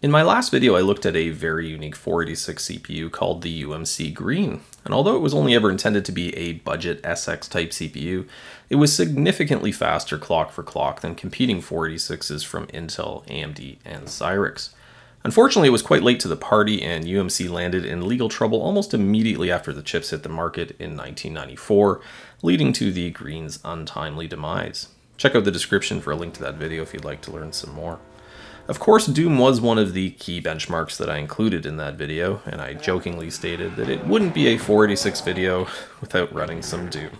In my last video, I looked at a very unique 486 CPU called the UMC Green, and although it was only ever intended to be a budget SX type CPU, it was significantly faster clock for clock than competing 486s from Intel, AMD, and Cyrix. Unfortunately, it was quite late to the party, and UMC landed in legal trouble almost immediately after the chips hit the market in 1994, leading to the Green's untimely demise. Check out the description for a link to that video if you'd like to learn some more. Of course, Doom was one of the key benchmarks that I included in that video, and I jokingly stated that it wouldn't be a 486 video without running some Doom.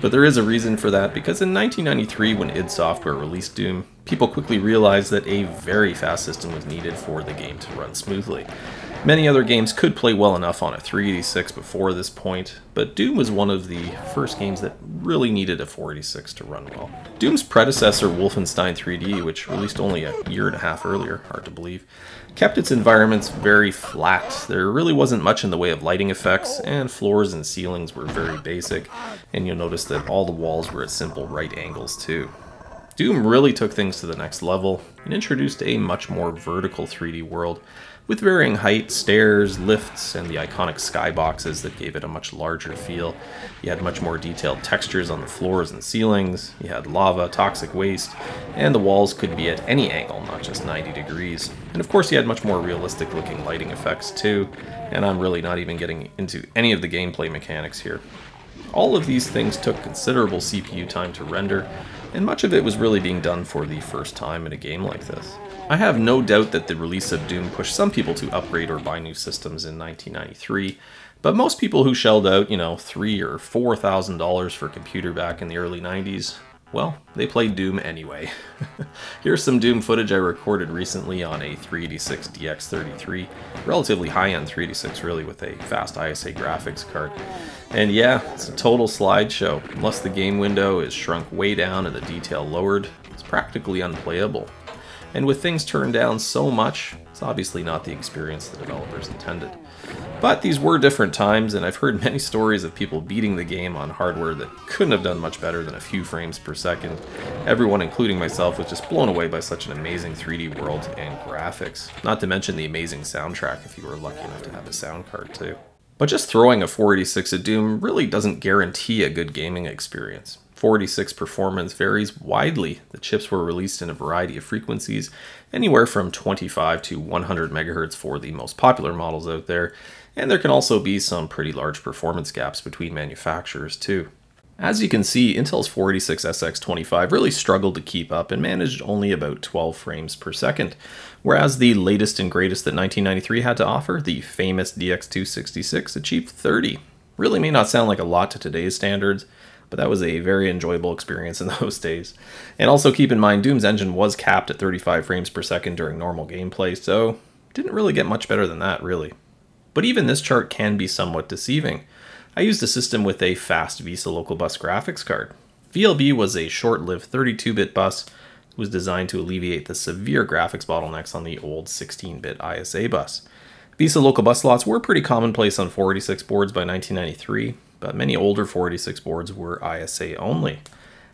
But there is a reason for that, because in 1993, when id Software released Doom, people quickly realized that a very fast system was needed for the game to run smoothly. Many other games could play well enough on a 386 before this point, but Doom was one of the first games that really needed a 486 to run well. Doom's predecessor, Wolfenstein 3D, which released only a year and a half earlier, hard to believe, kept its environments very flat. There really wasn't much in the way of lighting effects, and floors and ceilings were very basic, and you'll notice that all the walls were at simple right angles too. Doom really took things to the next level and introduced a much more vertical 3D world with varying heights, stairs, lifts, and the iconic skyboxes that gave it a much larger feel. You had much more detailed textures on the floors and ceilings, you had lava, toxic waste, and the walls could be at any angle, not just 90 degrees. And of course you had much more realistic looking lighting effects too, and I'm really not even getting into any of the gameplay mechanics here. All of these things took considerable CPU time to render, and much of it was really being done for the first time in a game like this. I have no doubt that the release of Doom pushed some people to upgrade or buy new systems in 1993, but most people who shelled out, you know, $3,000 or $4,000 for a computer back in the early 90s, well, they played Doom anyway. Here's some Doom footage I recorded recently on a 386DX33, relatively high-end 386 really, with a fast ISA graphics card. And yeah, it's a total slideshow. Unless the game window is shrunk way down and the detail lowered, it's practically unplayable. And with things turned down so much, it's obviously not the experience the developers intended. But these were different times, and I've heard many stories of people beating the game on hardware that couldn't have done much better than a few frames per second. Everyone, including myself, was just blown away by such an amazing 3D world and graphics. Not to mention the amazing soundtrack if you were lucky enough to have a sound card too. But just throwing a 486 at Doom really doesn't guarantee a good gaming experience. 486 performance varies widely. The chips were released in a variety of frequencies, anywhere from 25 to 100 megahertz for the most popular models out there, and there can also be some pretty large performance gaps between manufacturers too. As you can see, Intel's 486SX25 really struggled to keep up and managed only about 12 frames per second, whereas the latest and greatest that 1993 had to offer, the famous DX266, achieved 30. Really may not sound like a lot to today's standards, but that was a very enjoyable experience in those days. And also keep in mind, Doom's engine was capped at 35 frames per second during normal gameplay, so didn't really get much better than that, really. But even this chart can be somewhat deceiving. I used a system with a fast VESA Local Bus graphics card. VLB was a short-lived 32-bit bus that was designed to alleviate the severe graphics bottlenecks on the old 16-bit ISA bus. VESA Local Bus slots were pretty commonplace on 486 boards by 1993, but many older 486 boards were ISA only.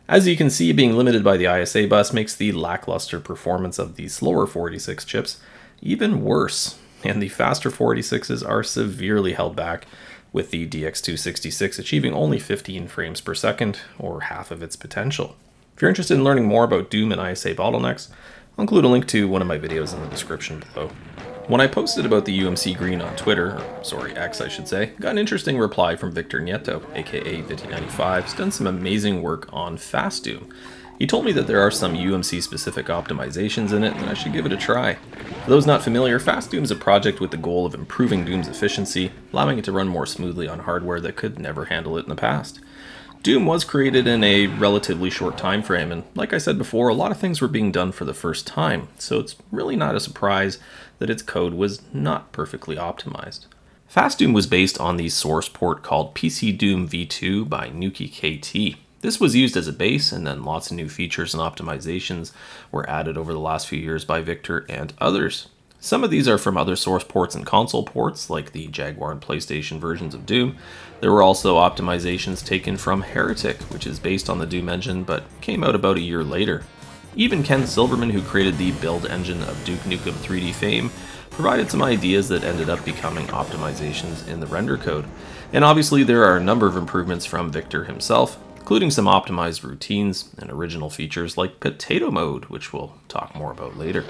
As you can see, being limited by the ISA bus makes the lackluster performance of the slower 486 chips even worse, and the faster 486s are severely held back, with the DX266 achieving only 15 frames per second, or half of its potential. If you're interested in learning more about Doom and ISA bottlenecks, I'll include a link to one of my videos in the description below. When I posted about the UMC Green on Twitter, or sorry, X I should say, got an interesting reply from Victor Nieto, aka Viti95, who's done some amazing work on FastDoom. He told me that there are some UMC-specific optimizations in it, and I should give it a try. For those not familiar, FastDoom is a project with the goal of improving Doom's efficiency, allowing it to run more smoothly on hardware that could never handle it in the past. Doom was created in a relatively short time frame, and like I said before, a lot of things were being done for the first time, so it's really not a surprise that its code was not perfectly optimized. FastDoom was based on the source port called PC Doom V2 by NukiKT. This was used as a base, and then lots of new features and optimizations were added over the last few years by Victor and others. Some of these are from other source ports and console ports, like the Jaguar and PlayStation versions of Doom. There were also optimizations taken from Heretic, which is based on the Doom engine, but came out about a year later. Even Ken Silverman, who created the build engine of Duke Nukem 3D fame, provided some ideas that ended up becoming optimizations in the render code. And obviously there are a number of improvements from Victor himself, including some optimized routines and original features like Potato Mode, which we'll talk more about later.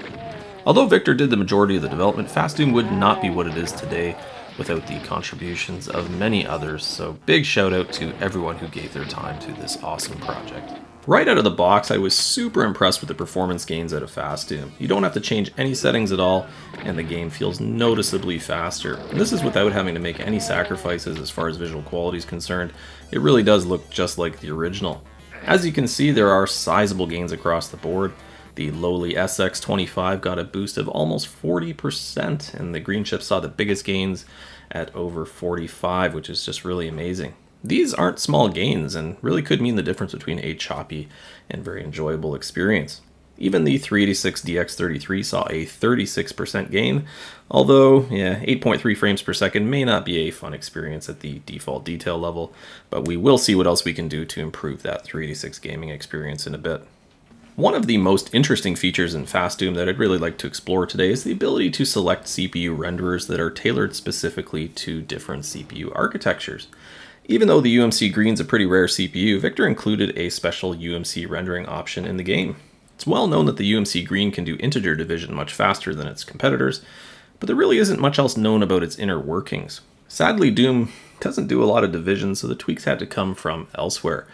Although Victor did the majority of the development, FastDoom would not be what it is today without the contributions of many others, so big shout out to everyone who gave their time to this awesome project. Right out of the box, I was super impressed with the performance gains out of FastDoom. You don't have to change any settings at all, and the game feels noticeably faster. And this is without having to make any sacrifices as far as visual quality is concerned. It really does look just like the original. As you can see, there are sizable gains across the board. The lowly SX25 got a boost of almost 40%, and the green chip saw the biggest gains at over 45, which is just really amazing. These aren't small gains and really could mean the difference between a choppy and very enjoyable experience. Even the 386DX33 saw a 36% gain, although, yeah, 8.3 frames per second may not be a fun experience at the default detail level, but we will see what else we can do to improve that 386 gaming experience in a bit. One of the most interesting features in FastDoom that I'd really like to explore today is the ability to select CPU renderers that are tailored specifically to different CPU architectures. Even though the UMC Green's a pretty rare CPU, Victor included a special UMC rendering option in the game. It's well known that the UMC Green can do integer division much faster than its competitors, but there really isn't much else known about its inner workings. Sadly, Doom doesn't do a lot of division, so the tweaks had to come from elsewhere.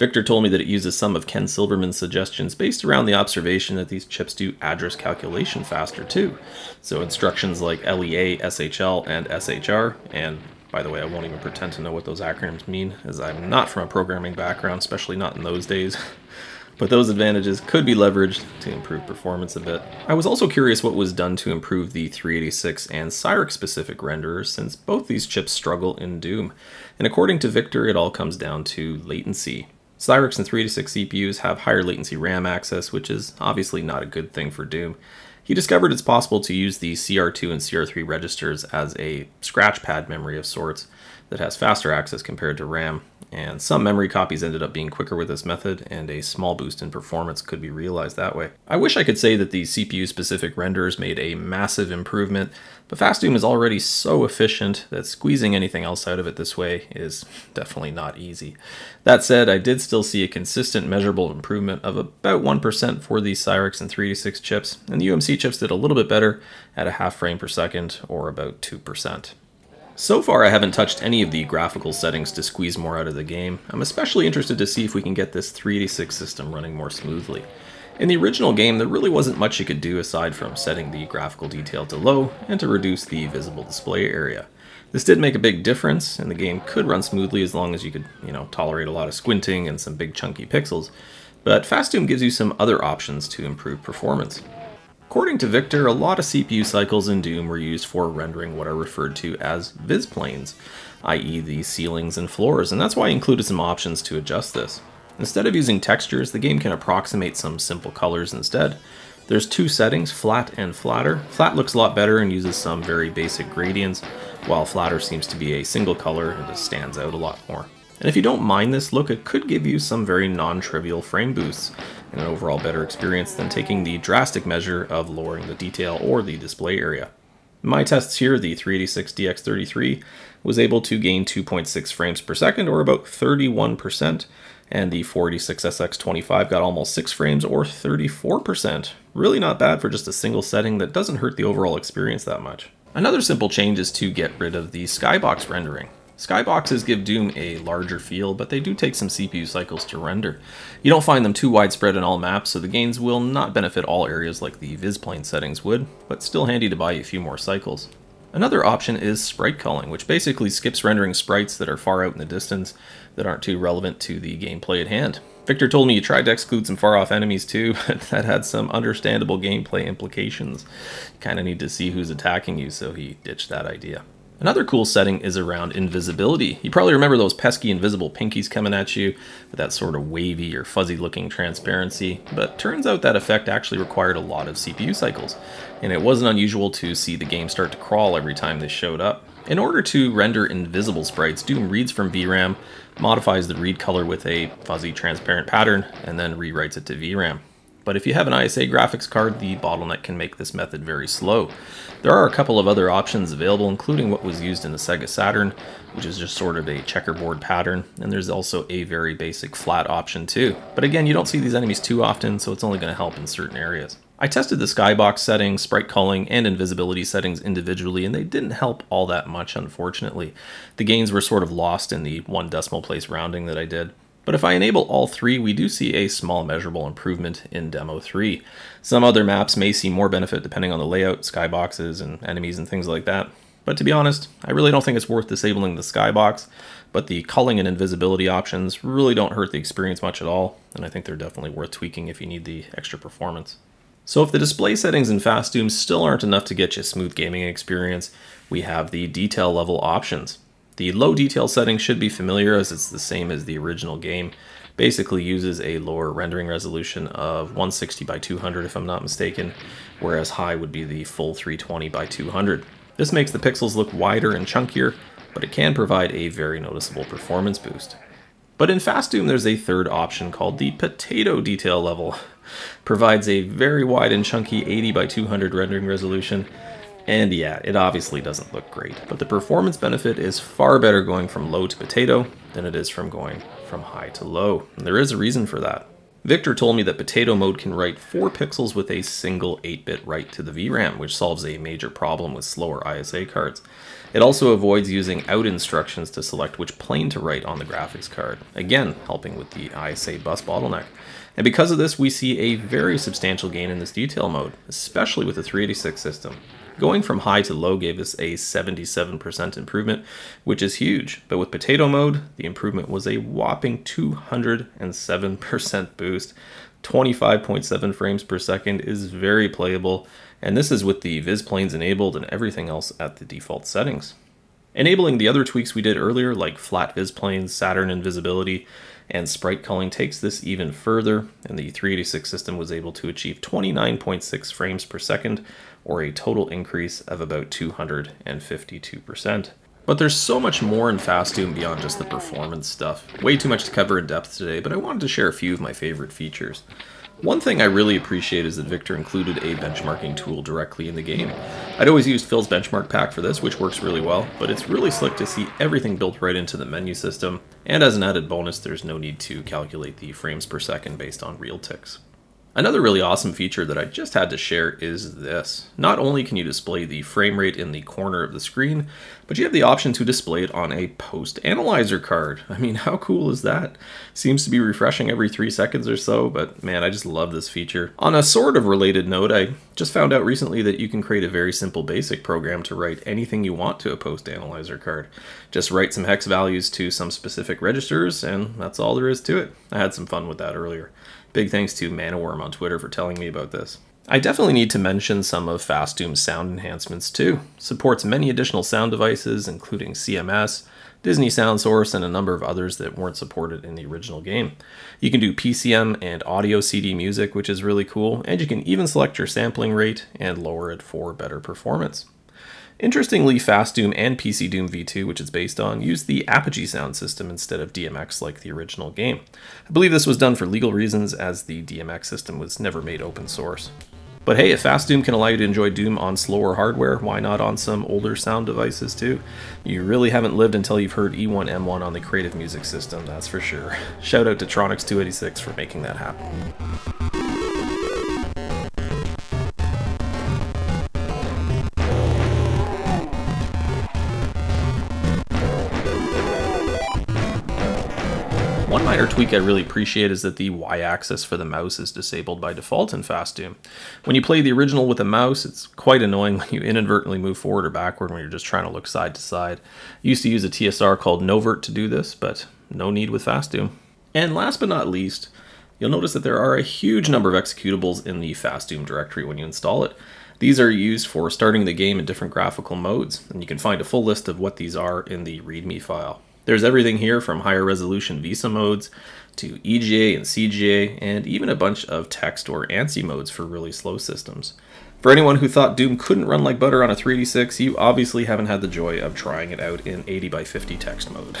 Victor told me that it uses some of Ken Silverman's suggestions based around the observation that these chips do address calculation faster too. So instructions like LEA, SHL, and SHR, and by the way, I won't even pretend to know what those acronyms mean, as I'm not from a programming background, especially not in those days. But those advantages could be leveraged to improve performance a bit. I was also curious what was done to improve the 386 and Cyrix-specific renderers, since both these chips struggle in Doom. And according to Victor, it all comes down to latency. Cyrix and 386 CPUs have higher latency RAM access, which is obviously not a good thing for Doom. He discovered it's possible to use the CR2 and CR3 registers as a scratchpad memory of sorts that has faster access compared to RAM, and some memory copies ended up being quicker with this method, and a small boost in performance could be realized that way. I wish I could say that the CPU-specific renderers made a massive improvement, but FastDoom is already so efficient that squeezing anything else out of it this way is definitely not easy. That said, I did still see a consistent measurable improvement of about 1% for the Cyrix and 386 chips, and the UMC chips did a little bit better at a half frame per second, or about 2%. So far, I haven't touched any of the graphical settings to squeeze more out of the game. I'm especially interested to see if we can get this 386 system running more smoothly. In the original game, there really wasn't much you could do aside from setting the graphical detail to low and to reduce the visible display area. This did make a big difference, and the game could run smoothly as long as you could, tolerate a lot of squinting and some big chunky pixels. But FastDoom gives you some other options to improve performance. According to Victor, a lot of CPU cycles in Doom were used for rendering what are referred to as visplanes, i.e. the ceilings and floors, and that's why I included some options to adjust this. Instead of using textures, the game can approximate some simple colors instead. There's two settings, flat and flatter. Flat looks a lot better and uses some very basic gradients, while flatter seems to be a single color and just stands out a lot more. And if you don't mind this look, it could give you some very non-trivial frame boosts and an overall better experience than taking the drastic measure of lowering the detail or the display area. In my tests here, the 386DX33 was able to gain 2.6 frames per second, or about 31%, and the 486SX25 got almost 6 frames, or 34%. Really not bad for just a single setting that doesn't hurt the overall experience that much. Another simple change is to get rid of the skybox rendering. Skyboxes give Doom a larger feel, but they do take some CPU cycles to render. You don't find them too widespread in all maps, so the gains will not benefit all areas like the visplane settings would, but still handy to buy a few more cycles. Another option is sprite culling, which basically skips rendering sprites that are far out in the distance that aren't too relevant to the gameplay at hand. Victor told me you tried to exclude some far-off enemies too, but that had some understandable gameplay implications. You kind of need to see who's attacking you, so he ditched that idea. Another cool setting is around invisibility. You probably remember those pesky invisible pinkies coming at you with that sort of wavy or fuzzy looking transparency, but turns out that effect actually required a lot of CPU cycles, and it wasn't unusual to see the game start to crawl every time they showed up. In order to render invisible sprites, Doom reads from VRAM, modifies the read color with a fuzzy transparent pattern, and then rewrites it to VRAM. But if you have an ISA graphics card, the bottleneck can make this method very slow. There are a couple of other options available, including what was used in the Sega Saturn, which is just sort of a checkerboard pattern. And there's also a very basic flat option too. But again, you don't see these enemies too often, so it's only going to help in certain areas. I tested the skybox settings, sprite culling, and invisibility settings individually, and they didn't help all that much, unfortunately. The gains were sort of lost in the 1 decimal place rounding that I did. But if I enable all three, we do see a small measurable improvement in Demo 3. Some other maps may see more benefit depending on the layout, skyboxes, and enemies and things like that. But to be honest, I really don't think it's worth disabling the skybox, but the culling and invisibility options really don't hurt the experience much at all, and I think they're definitely worth tweaking if you need the extra performance. So if the display settings in FastDoom still aren't enough to get you a smooth gaming experience, we have the detail level options. The low detail setting should be familiar as it's the same as the original game. Basically uses a lower rendering resolution of 160 by 200 if I'm not mistaken, whereas high would be the full 320 by 200. This makes the pixels look wider and chunkier, but it can provide a very noticeable performance boost. But in FastDoom there's a third option called the potato detail level. Provides a very wide and chunky 80 by 200 rendering resolution. And yeah, it obviously doesn't look great, but the performance benefit is far better going from low to potato than it is from going from high to low. And there is a reason for that. Victor told me that Potato Mode can write 4 pixels with a single 8-bit write to the VRAM, which solves a major problem with slower ISA cards. It also avoids using out instructions to select which plane to write on the graphics card, again helping with the ISA bus bottleneck. And because of this, we see a very substantial gain in this detail mode, especially with the 386 system. Going from high to low gave us a 77% improvement, which is huge. But with Potato Mode, the improvement was a whopping 207% boost. 25.7 frames per second is very playable, and this is with the Viz planes enabled and everything else at the default settings. Enabling the other tweaks we did earlier, like flat Viz planes, Saturn invisibility, and sprite culling takes this even further, and the 386 system was able to achieve 29.6 frames per second, or a total increase of about 252%. But there's so much more in FastDoom beyond just the performance stuff. Way too much to cover in depth today, but I wanted to share a few of my favorite features. One thing I really appreciate is that Victor included a benchmarking tool directly in the game. I'd always used Phil's benchmark pack for this, which works really well, but it's really slick to see everything built right into the menu system, and as an added bonus, there's no need to calculate the frames per second based on real ticks. Another really awesome feature that I just had to share is this. Not only can you display the frame rate in the corner of the screen, but you have the option to display it on a post-analyzer card. I mean, how cool is that? Seems to be refreshing every 3 seconds or so, but man, I just love this feature. On a sort of related note, I just found out recently that you can create a very simple basic program to write anything you want to a post-analyzer card. Just write some hex values to some specific registers, and that's all there is to it. I had some fun with that earlier. Big thanks to Manaworm on Twitter for telling me about this. I definitely need to mention some of FastDoom's sound enhancements too. Supports many additional sound devices, including CMS, Disney Sound Source, and a number of others that weren't supported in the original game. You can do PCM and audio CD music, which is really cool, and you can even select your sampling rate and lower it for better performance. Interestingly, FastDoom and PC Doom V2, which it's based on, used the Apogee sound system instead of DMX like the original game. I believe this was done for legal reasons as the DMX system was never made open source. But hey, if FastDoom can allow you to enjoy Doom on slower hardware, why not on some older sound devices too? You really haven't lived until you've heard E1M1 on the Creative Music system, that's for sure. Shout out to Tronix286 for making that happen. One minor tweak I really appreciate is that the Y-axis for the mouse is disabled by default in FastDoom. When you play the original with a mouse, it's quite annoying when you inadvertently move forward or backward when you're just trying to look side to side. I used to use a TSR called Novert to do this, but no need with FastDoom. And last but not least, you'll notice that there are a huge number of executables in the FastDoom directory when you install it. These are used for starting the game in different graphical modes, and you can find a full list of what these are in the README file. There's everything here from higher resolution VESA modes to EGA and CGA, and even a bunch of text or ANSI modes for really slow systems. For anyone who thought Doom couldn't run like butter on a 386, you obviously haven't had the joy of trying it out in 80 by 50 text mode.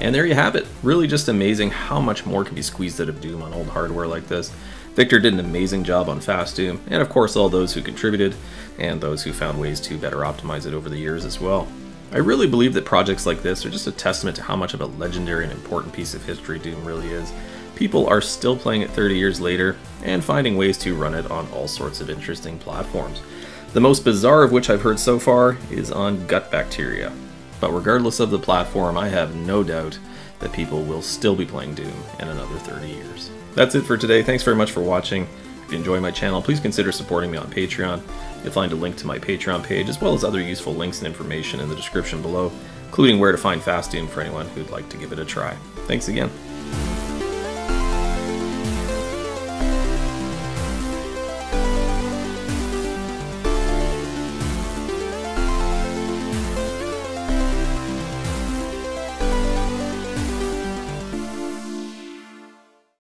And there you have it. Really just amazing how much more can be squeezed out of Doom on old hardware like this. Victor did an amazing job on FastDoom, and of course all those who contributed, and those who found ways to better optimize it over the years as well. I really believe that projects like this are just a testament to how much of a legendary and important piece of history Doom really is. People are still playing it 30 years later, and finding ways to run it on all sorts of interesting platforms. The most bizarre of which I've heard so far is on gut bacteria. But regardless of the platform, I have no doubt that people will still be playing Doom in another 30 years. That's it for today. Thanks very much for watching. If you enjoy my channel, please consider supporting me on Patreon. You'll find a link to my Patreon page, as well as other useful links and information in the description below, including where to find FastDoom for anyone who'd like to give it a try. Thanks again.